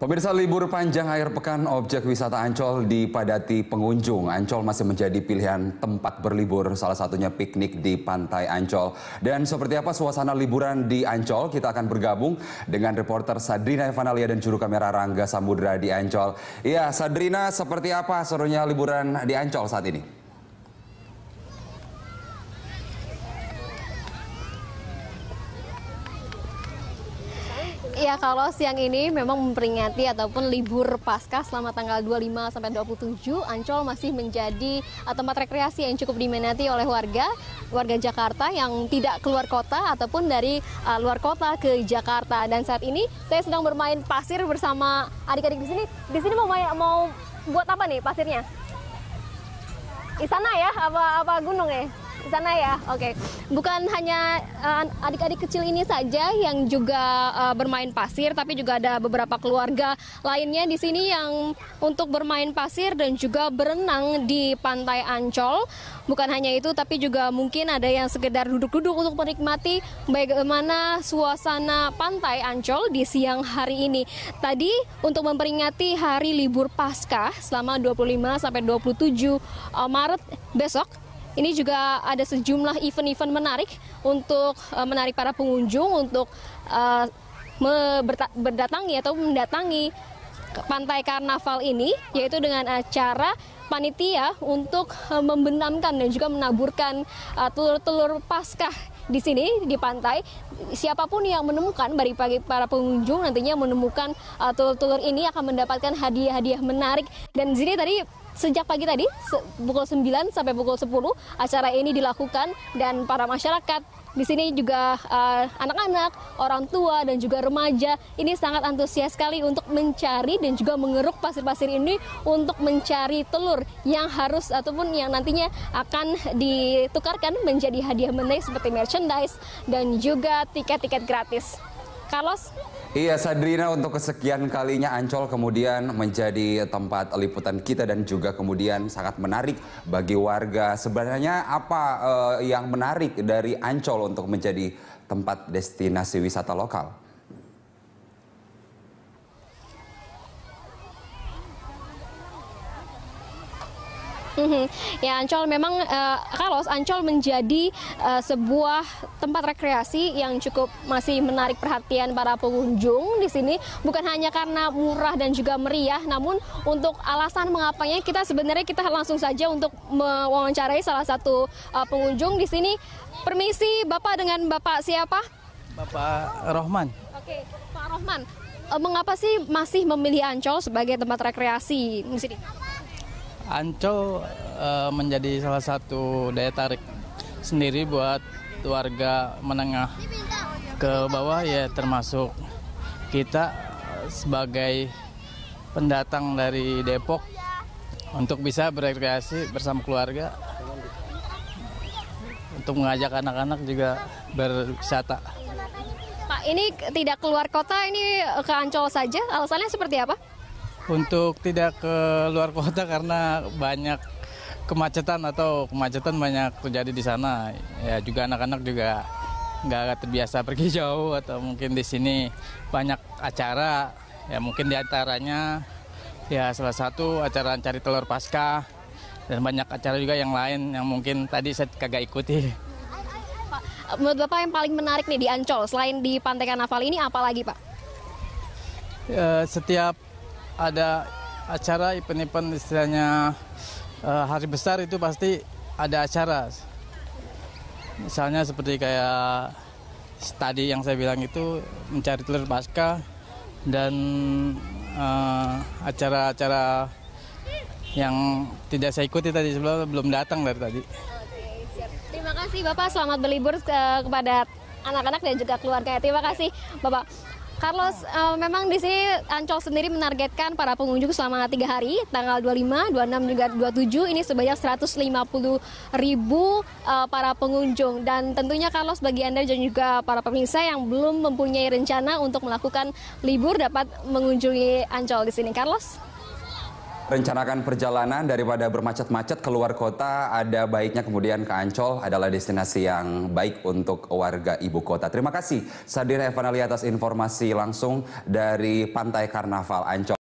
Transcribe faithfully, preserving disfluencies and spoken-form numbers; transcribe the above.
Pemirsa, libur panjang akhir pekan, objek wisata Ancol dipadati pengunjung. Ancol masih menjadi pilihan tempat berlibur, salah satunya piknik di Pantai Ancol. Dan seperti apa suasana liburan di Ancol, kita akan bergabung dengan reporter Sadrina Evanalia dan juru kamera Rangga Samudra di Ancol. Iya, Sadrina, seperti apa serunya liburan di Ancol saat ini? Ya, kalau siang ini memang memperingati ataupun libur pasca selama tanggal dua puluh lima sampai dua puluh tujuh, Ancol masih menjadi tempat rekreasi yang cukup diminati oleh warga warga Jakarta yang tidak keluar kota ataupun dari uh, luar kota ke Jakarta. Dan saat ini saya sedang bermain pasir bersama adik-adik di sini. Di sini mau main, mau buat apa nih pasirnya? Istana ya, apa apa gunung ya? Di sana ya, oke. Okay. Bukan hanya adik-adik uh, kecil ini saja yang juga uh, bermain pasir, tapi juga ada beberapa keluarga lainnya di sini yang untuk bermain pasir dan juga berenang di Pantai Ancol. Bukan hanya itu, tapi juga mungkin ada yang sekedar duduk-duduk untuk menikmati bagaimana suasana Pantai Ancol di siang hari ini. Tadi untuk memperingati hari libur Paskah selama dua puluh lima sampai dua puluh tujuh Maret besok, ini juga ada sejumlah event-event menarik untuk uh, menarik para pengunjung untuk uh, berdatangi atau mendatangi Pantai Karnaval ini, yaitu dengan acara panitia untuk uh, membenamkan dan juga menaburkan telur-telur uh, Paskah di sini di pantai. Siapapun yang menemukan, bagi para pengunjung nantinya menemukan uh, telur-telur ini akan mendapatkan hadiah-hadiah menarik. Dan di sini tadi sejak pagi tadi pukul sembilan sampai pukul sepuluh acara ini dilakukan, dan para masyarakat di sini juga anak-anak, uh, orang tua dan juga remaja ini sangat antusias sekali untuk mencari dan juga mengeruk pasir-pasir ini untuk mencari telur yang harus ataupun yang nantinya akan ditukarkan menjadi hadiah menarik seperti merchandise dan juga tiket-tiket gratis. Carlos? Iya, Sadrina, untuk kesekian kalinya Ancol kemudian menjadi tempat liputan kita dan juga kemudian sangat menarik bagi warga. Sebenarnya apa eh, yang menarik dari Ancol untuk menjadi tempat destinasi wisata lokal? Ya, Ancol memang uh, Carlos, Ancol menjadi uh, sebuah tempat rekreasi yang cukup masih menarik perhatian para pengunjung di sini, bukan hanya karena murah dan juga meriah, namun untuk alasan mengapanya kita sebenarnya kita langsung saja untuk mewawancarai salah satu uh, pengunjung di sini. Permisi, Bapak dengan Bapak siapa? Bapak Rohman. Oke, Pak Rohman, uh, mengapa sih masih memilih Ancol sebagai tempat rekreasi di sini? Ancol uh, menjadi salah satu daya tarik sendiri buat warga menengah ke bawah, ya termasuk kita sebagai pendatang dari Depok untuk bisa berekreasi bersama keluarga, untuk mengajak anak-anak juga berwisata. Pak, ini tidak keluar kota, ini ke Ancol saja, alasannya seperti apa? Untuk tidak ke luar kota karena banyak kemacetan atau kemacetan banyak terjadi di sana. Ya, juga anak-anak juga nggak terbiasa pergi jauh, atau mungkin di sini banyak acara. Ya, mungkin di antaranya ya salah satu acara cari telur Paskah, dan banyak acara juga yang lain yang mungkin tadi saya kagak ikuti. Pak, menurut Bapak yang paling menarik nih di Ancol selain di Pantai Karnaval ini apa lagi, Pak? Ya, setiap ada acara event-event istilahnya uh, hari besar itu pasti ada acara. Misalnya seperti kayak tadi yang saya bilang itu mencari telur Paskah, dan acara-acara uh, yang tidak saya ikuti tadi sebelum belum datang dari tadi. Oke, siap. Terima kasih Bapak, selamat berlibur ke, kepada anak-anak dan juga keluarga. Terima kasih Bapak. Carlos, uh, memang di sini Ancol sendiri menargetkan para pengunjung selama tiga hari, tanggal dua puluh lima, dua puluh enam, dua puluh tujuh, ini sebanyak seratus lima puluh ribu uh, para pengunjung. Dan tentunya Carlos, bagi Anda dan juga para pemirsa yang belum mempunyai rencana untuk melakukan libur dapat mengunjungi Ancol di sini. Carlos? rencanakan perjalanan daripada bermacet-macet keluar kota, ada baiknya kemudian ke Ancol adalah destinasi yang baik untuk warga ibu kota. Terima kasih Sadrina Evanalia atas informasi langsung dari Pantai Karnaval Ancol.